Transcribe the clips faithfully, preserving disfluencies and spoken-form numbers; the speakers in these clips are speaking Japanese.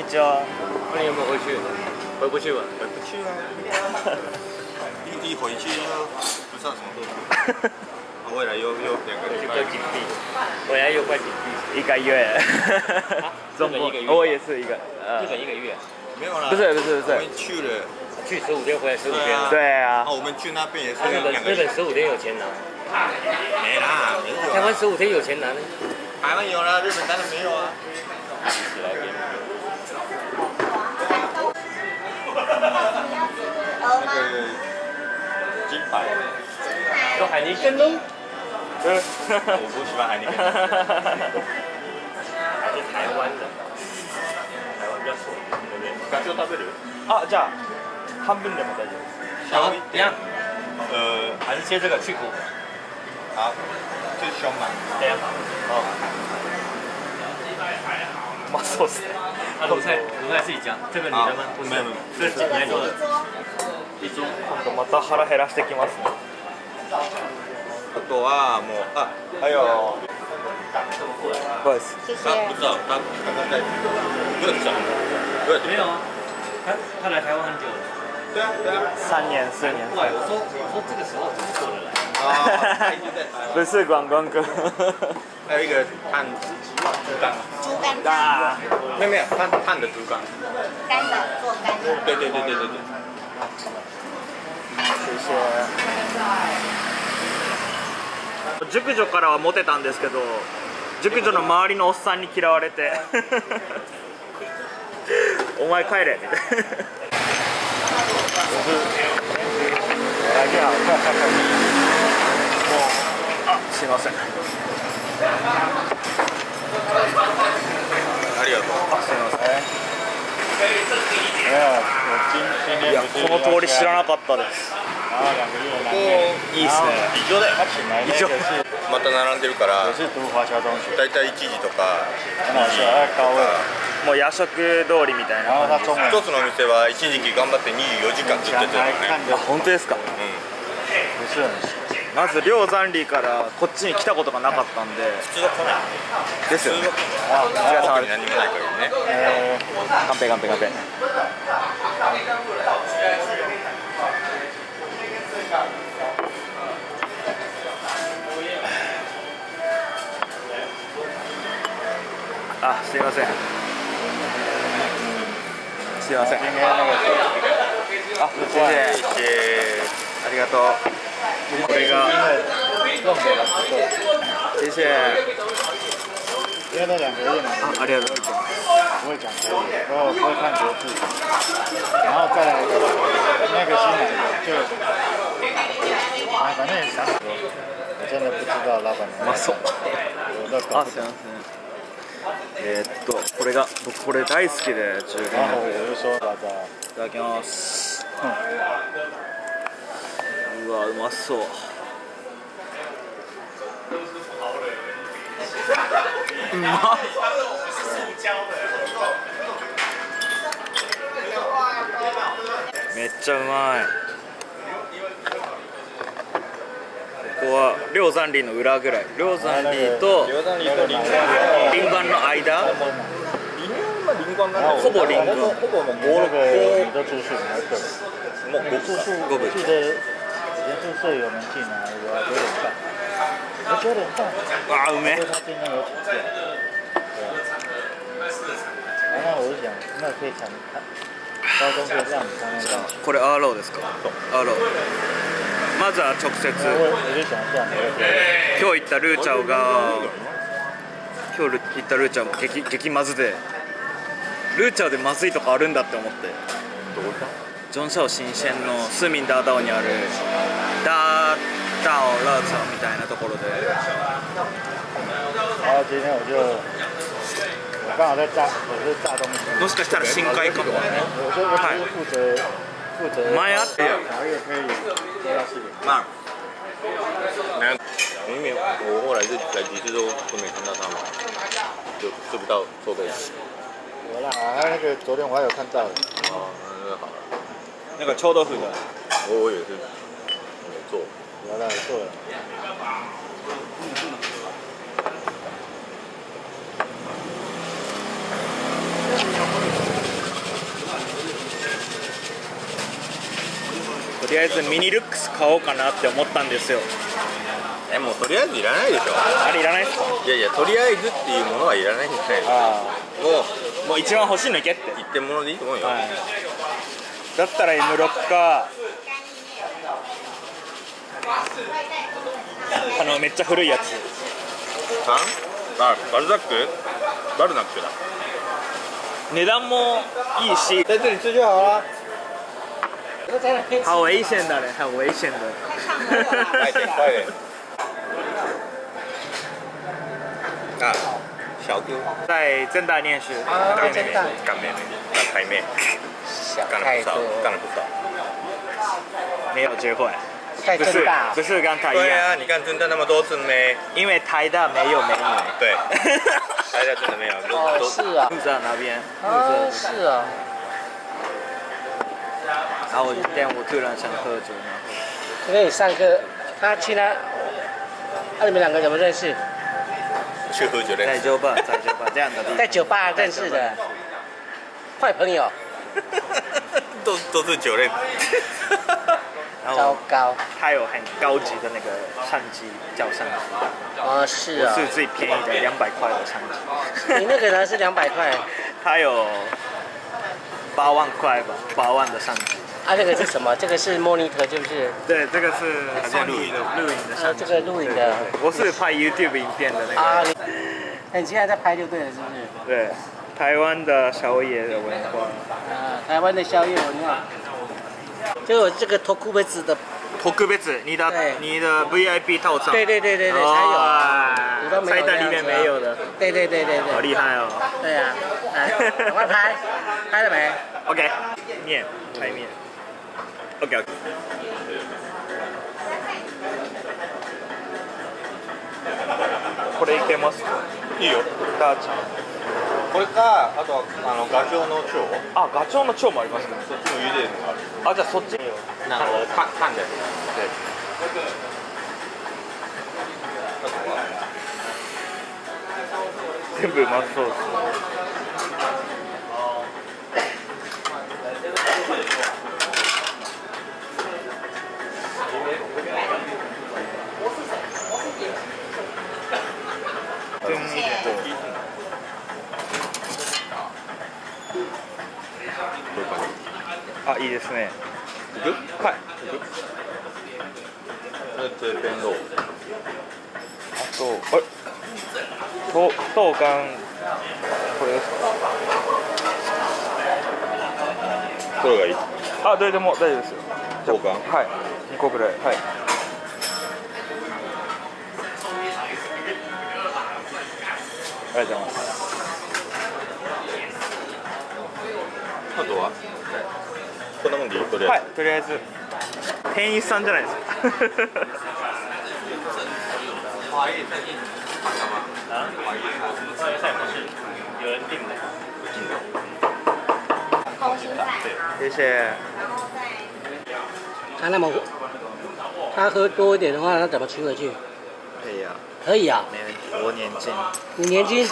にちは。欢迎回去。回不去了。回不去了。一回去不知道什么时候。未来又又两个礼拜。金币。未来又快金币。一个月。中国一个月。我也是一个。日本一个月。没有啦。不是不是不是。我们去了。去十五天，回来十五天。对啊。那我们去那边也是两个月。日本十五天有钱拿。没啦，没有。台湾十五天有钱拿呢？台湾有啦，日本当然没有啊。 金牌，做海尼根喽。我不喜欢海尼根。还是台湾的，台湾比较熟，对不对？感觉到这里。啊，じゃあ半分でも大丈夫。好，怎样？呃，还是切这个去骨。好，最凶嘛。这样。哦。 嘛，そうですね。あ、卤菜、卤菜自己讲。这个你的吗？不是，这是你做的。一桌。今度また腹減らしてきますね。あとはもう、あ、はいよ。不好意思。他不知道，他刚刚在热讲。对，没有啊。他他来台湾很久了。对啊，对啊。三年、四年。对，我说我说这个时候怎么过得来？啊，他已经在台湾。不是观光客。还有一个看。 猪肝汤，没有没有，烫烫的猪肝，干的做干的，对对对对对对。熟女からはモテたんですけど、熟女の周りのおっさんに嫌われて、お前帰れみたいな。あ、すいません。 ありがとう。いや、この通り知らなかったです。いいですね。異常だよ。異常。また並んでるから、だいたいいちじとか。もう夜食通りみたいな。一つのお店は一時期頑張ってにじゅうよじかんずっとやってたよね。あ、本当ですか。うん。 まず両残里からこっちに来たことがなかったんで普通は来ないですよね。特に何もないからね。乾杯乾杯乾杯。あ、すいません。すいません。あ、ありがとう。 これが、谢谢。啊，ありがとう。不会讲台语，然后不会看国字，然后再来那个新来的就，哎，反正也想很多，我真的不知道老板娘。まそう。あ、すいません。えっと、これが僕これ大好きで中華。いただきます。 うわ、うまそう。うまっ。めっちゃうまい。ここは両山林の裏ぐらい。両山林と林間の間。ほぼ林間。ほぼごふん。 宿舍有门禁啊，我九点半，我九点半，哇，我没，他今天有请假，对啊，然后我就想，那可以谈，高中可以让你参加。これアローですか？アロー。まずは直接。今日行ったルーチャオが、今日行ったルーチャオも激激まずで、ルーチャオでまずいとかあるんだって思って。どこ行った？ ジョンシャオ新鮮のスーミンダーダオにあるダーダオラーツァみたいなところで。もしかしたら深海かもね。はい。前あったよ。まあ。明明我后来是来几次都都没看到他们，就吃不到臭豆腐。有啦，那个昨天我还有看到。哦，那好了。 那个臭豆腐的，我我也是没做，原来做了。嗯りあえずミニルックス買おうかなって思ったんですよ。え、もうとりあえずいらないでしょあれ。いらないっすか。いやいや、とりあえずっていうものはいらないんじゃないの。もうもう一番欲しいのいけって一点物でいいと思うよ、はい、だったら エムろく か、あのめっちゃ古いやつさん、あ、バルザック、バルナックだ。値段もいいし。在这里吃就好了。好危险的嘞，很危险的。快点快点。啊，小姑在正大念书。啊，正大。干妹妹，干太妹。干了不少，干了不少。没有机会。不是不是跟台一样。对啊，你看真的那么多次没？因为台大没有美女。对，台大真的没有。哦，是啊。路上那边。哦，是啊。然后我今天我突然想喝酒，因为你上课，他去那，啊你们两个怎么认识？去喝酒的。在酒吧，在酒吧这样的。在酒吧认识的，坏朋友。都都是酒类。糟糕！它有很高级的那个相机，叫相机。哦，是啊。是最便宜的，两百块的相机。你那个呢是两百块？它有八万块吧，八万的相机。啊，这个是什么？这个是 monitor 是不是？对，这个是录影的，录影的相机。这个录影的。我是拍 YouTube 影片的那个。啊，你现在在拍就对了，是不是？对，台湾的宵夜的文化。啊，台湾的宵夜文化。就有这个特別的，特別你的你的 ブイアイピー 套餐，对对对对对，才有，菜单里面没有的，对对对对对，好厉害哦！对啊，来，赶快拍，拍了没 ？OK， 面拍面 ，OK OK。これいけます？いいよ。ダーチ。これか、あとあのガチョウの蝶。あ、ガチョウの蝶もありますね。そっちも茹でるのがある。あ、じゃあそっち。なるほど。看看的。对。全部うまそうですね。あ、いいですね。いく？はい。いく？それと弁当。あと、あれ？と、とうかん。これですか？これがいい。あ、どれでも大丈夫ですよ。とうかん？はい。二個ぐらい。はい。ありがとうございます。あとは？こんなもんでいい？とりあえず。はい、とりあえず。店員さんじゃないですか。谢谢。他那么，他喝多一点的话，他怎么吃回去？可以啊。可以啊。没问题，我年轻。你年轻？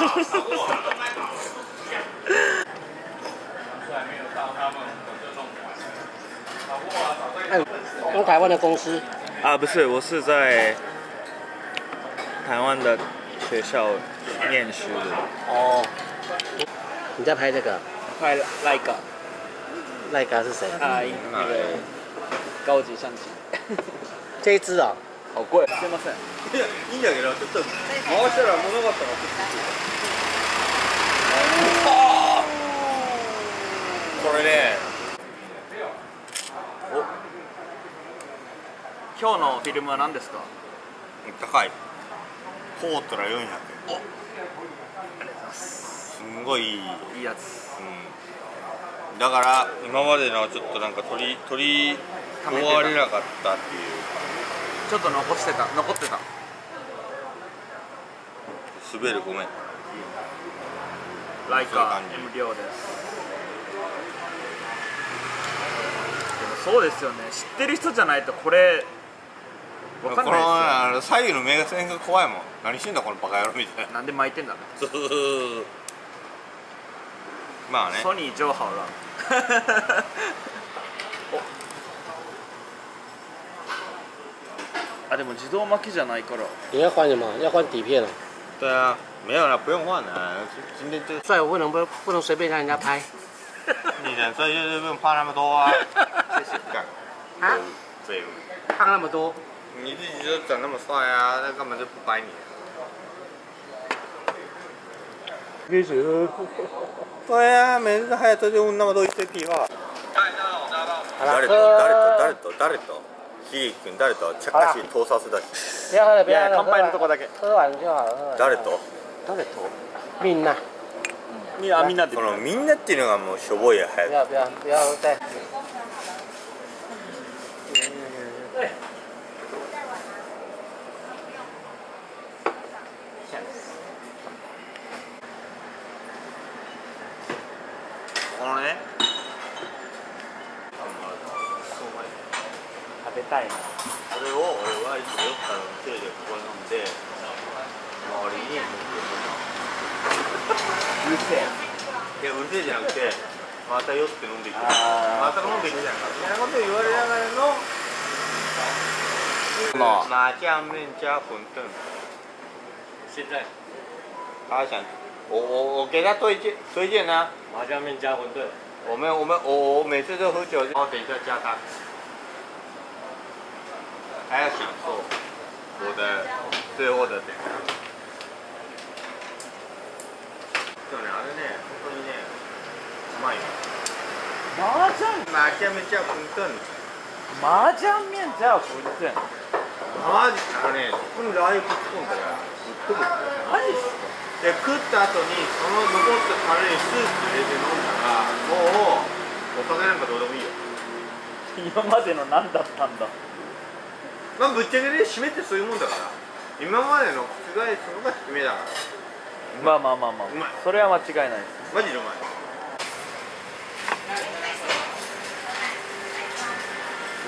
从台湾的公司啊，不是，我是在台湾的学校念书的。哦，你在拍这个？拍赖嘎。赖嘎是谁？啊，那个高级相机。这一支啊，好贵。すみません。いや、いいんだけど、ちょっと回したら物があったら。これね。今日のフィルムは何ですか？高い。コートラよんひゃくえん。お。ありがとうございます。すんごいいいやつ。うん。だから今までのちょっとなんか取り取り終われなかったっていう。ちょっと残してた残ってた。滑るごめん。ライカ無料です。でもそうですよね。知ってる人じゃないとこれ。この左右の目線が怖いもん。何してんだこのバカ野郎みたいな。なんで巻いてんだ。そうそうそう。まあね、ソニー上好了。啊，でも自動巻きじゃないから。也要换的吗？要换底片了。对啊，没有了，不用换了。今天就帅，我不能不不能随便让人家拍。你人帅就是不用胖那么多啊。谢谢。啊？对。胖那么多？你自己就长那么帅啊，那根本就不拍你。必须。对啊，每次还这就那么多一堆屁话。誰と誰と誰と誰とヒリ君誰とチャカシ盗撮だし。いやいや乾杯のとこだけ。誰と誰とみんな。みんなみんなって。このみんなっていうのがもうしょぼいや早く。いやいやいやうたい。このね。食べたいな。それを俺はいつも酔ったらテレビでここ飲んで周りにうるせえいやうるせえじゃなくてまた酔って飲んでいくまた飲んでいくじゃんかみたいなこと言われながらの麻酱面加馄饨现在他想我我我给他推荐推荐啊麻酱面加馄饨我们我们我我每次都喝酒然后等一下加汤还要享受我的最后的点。でもねあれね本当にねうまいよ。麻酱麻酱面加馄饨。麻酱面加馄饨。マジあのねスプーンでああいう食うんだから。食う。マジ。で食った後にその残ったタレにスープ入れて飲んだらもうお金なんかどうでもいいよ。今までの何だったんだ。まあぶっちゃけで締めってそういうもんだから今までの覆すのが締めだからまあまあまあまあうまいそれは間違いないですマジでうま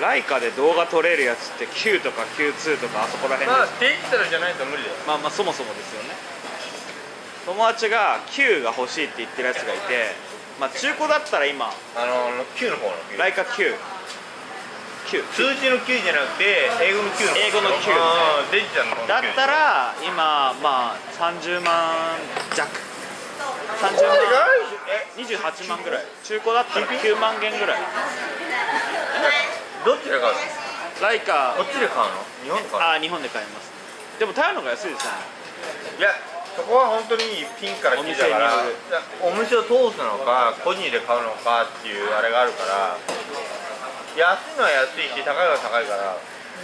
いライカで動画撮れるやつって キュー とか キューツー とかあそこら辺まあデジタルじゃないと無理だよまあまあそもそもですよね友達が キュー が欲しいって言ってるやつがいてまあ中古だったら今あの キュー の方のライカ キュー数字のきゅうじゃなくて英語のきゅう英語のきゅうデジタルのだったら今まあさんじゅうまん弱さんじゅうまんにじゅうはちまんぐらい中古だったらきゅうまんげんぐらいどっちで買うのライカこっちで買うの日本で買うのあ日本で買いますでも台湾の方が安いですよねいやそこは本当にピンからきゅうだからお店を通すのか個人で買うのかっていうあれがあるから安いのは安いし、高いのは高いから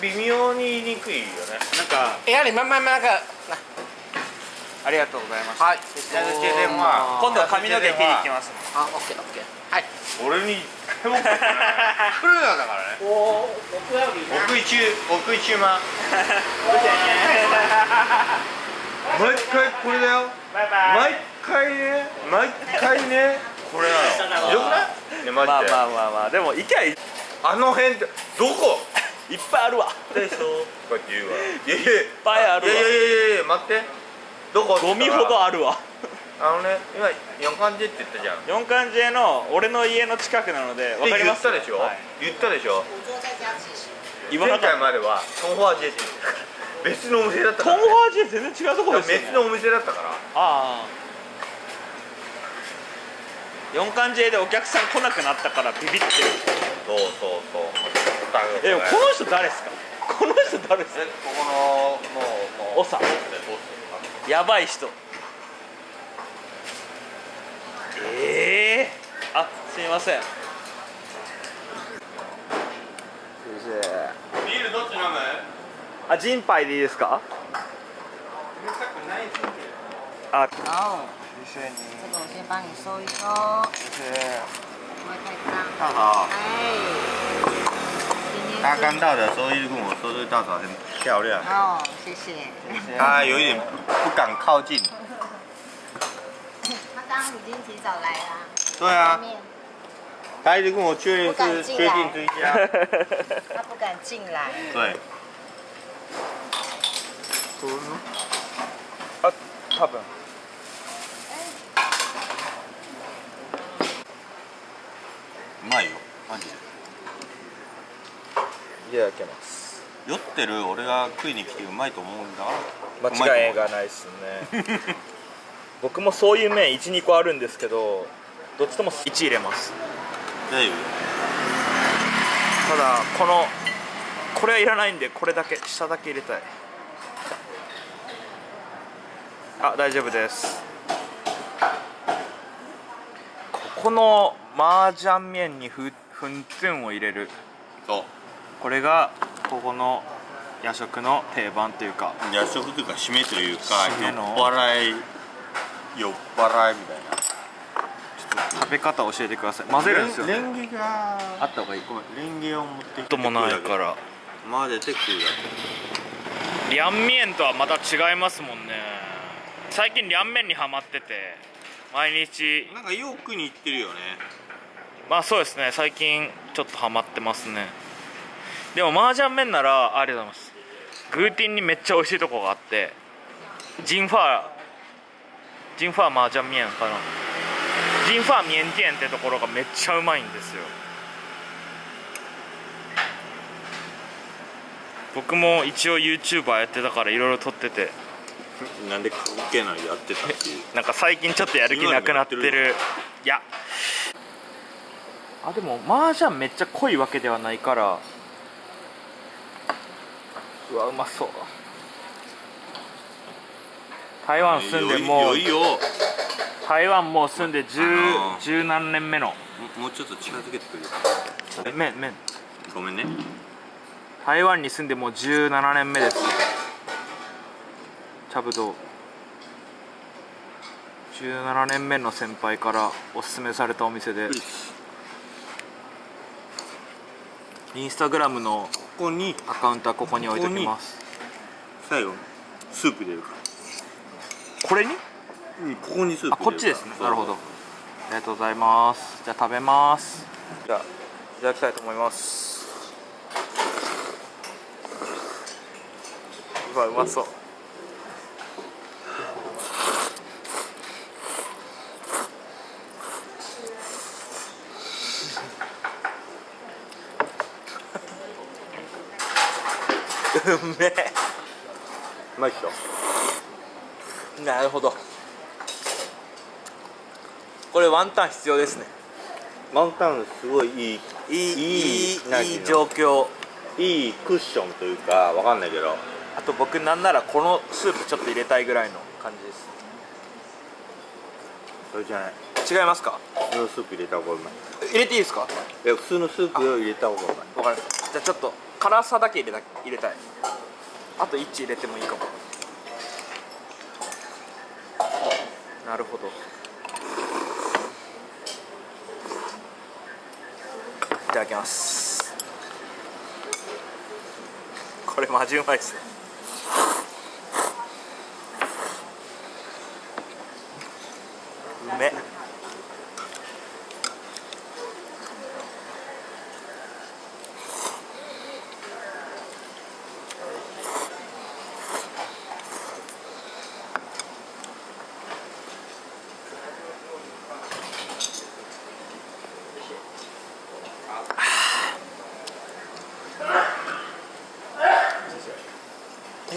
微妙に言いにくいよねなんかやはりまんまんまんかありがとうございますはい今度は髪の毛切りに行きますあ、オッケーオッケーはい俺にいっかいも来るなんだからねお奥一奥一馬毎回これだよ毎回ね、毎回ねこれなのよくない？まあまあまあまあでも行きゃいいあの辺ってどこいっぱいあるわでしょこうやって言うわいやいやいっぱいあるわいやいやいや待ってどこゴミほどあるわあのね今よんかんじって言ったじゃんよんかんじの俺の家の近くなので分かります言ったでしょ言ったでしょ前回まではトンフォアジェって言って別のお店だったからトンフォアジェ全然違うとこですよね別のお店だったからああよんかんじでお客さん来なくなったからビビってるそうそうそうえこの人誰ですかこの人誰ですかここのもうおさやばい人ええー、あすいませんビールどっち飲むあジンパイでいいですか冷たくないですねああ这个我先帮你收一收。谢谢。不会太脏。大嫂。哎。他刚到的时候一直跟我说这个大嫂很漂亮。哦，谢谢。他有一点不敢靠近。他刚刚已经提早来了。对啊。他一直跟我确认是确定这一家。他不敢进来。对。怎么？啊，他不。うまいよマジでいただきます酔ってる俺が食いに来てうまいと思うんだ。間違いがないですね。僕もそういう麺いち、にこあるんですけど、どっちともいち入れます。大丈夫。ただこのこれはいらないんで、これだけ下だけ入れたい。あ、大丈夫です。ここの麻雀麺にフントゥンを入れる。そう、これがここの夜食の定番というか、夜食というか締めというか、酔っ払い酔っ払いみたいな。ちょっと食べ方教えてください。混ぜるんですよね。レンゲがあった方がいい。ごめん、レンゲを持ってきてくるだけ。ともないから混ぜて食うだけ。涼麺とはまた違いますもんね。最近涼麺にハマってて、毎日なんかよくに行ってるよね。まあそうですね、最近ちょっとハマってますね。でも麻雀麺なら、ありがとうございます、グーティンにめっちゃ美味しいとこがあって、ジンファージンファー麻雀麺かな、ジンファーミエンティエンってところがめっちゃうまいんですよ。僕も一応 ユーチューバー やってたからいろいろ撮ってて、なんで関係ないやってたっていうなんか最近ちょっとやる気なくなってる。いや、あ、でも麻雀めっちゃ濃いわけではないから。うわ、うまそう。台湾住んでもう、いいよいいよ、台湾もう住んで十、十何年目の。もうちょっと近づけてくるよ。麺麺ごめんね。台湾に住んでもうじゅうななねんめです。茶ぶどうじゅうななねんめの先輩からおすすめされたお店で、インスタグラムのここにアカウントはここに置いておきます。最後スープ入れるから、これに、うん、ここにスープ入れる。あ、こっちですね。なるほど、ありがとうございます。じゃあ食べます。じゃあいただきたいと思います。うわ、うまそう。うめえ。うまいっしょ。なるほど、これワンタン必要ですね。ワンタンすごいいいいいいい状況、いいクッションというか、わかんないけど。あと僕なんならこのスープちょっと入れたいぐらいの感じです。それじゃない、違いますか。普通のスープ入れた方がうまい。入れていいですか。いや、普通のスープを入れた方がうまい。わかりました。じゃあちょっと辛さだけ入れた、入れたい。あといち入れてもいいかも。なるほど。いただきます。これマジうまいっすね。うめっ。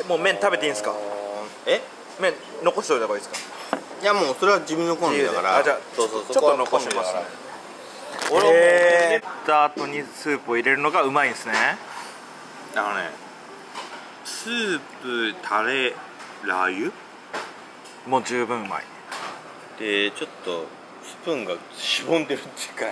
もう麺食べていいんですか。え、麺残しておいた方がいいですか。いや、もうそれは自分の好みだから。あ、じゃあちょっと残しますね。えー、入れた後にスープを入れるのがうまいんですね。あのね、スープ、タレ、ラー油もう十分うまいで、ちょっとスプーンがしぼんでるっていうか。う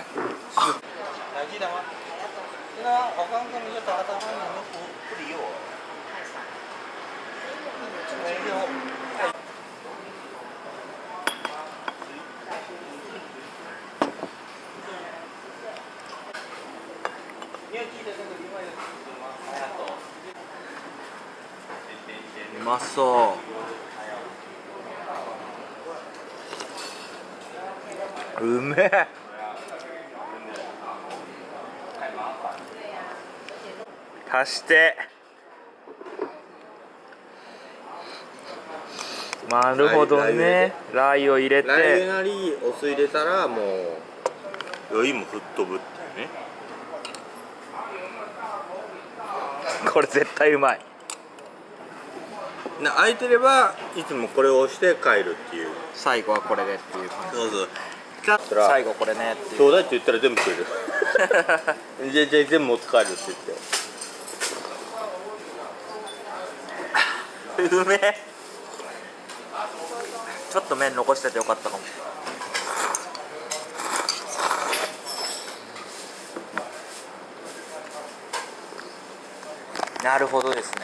まそう。うめえ。足してなるほどね。ラー油を入れて、ラー油なりお酢入れたらもう酔いも吹っ飛ぶっていうね。これ絶対うまい。な空いてればいつもこれを押して帰るっていう、最後はこれでっていう感じ。そうそう、最後これねっていう。ちょうだいって言ったら全部くれるじゃじゃ全部持って帰るって言ってうめえ。ちょっと麺残しててよかったかも。なるほどですね。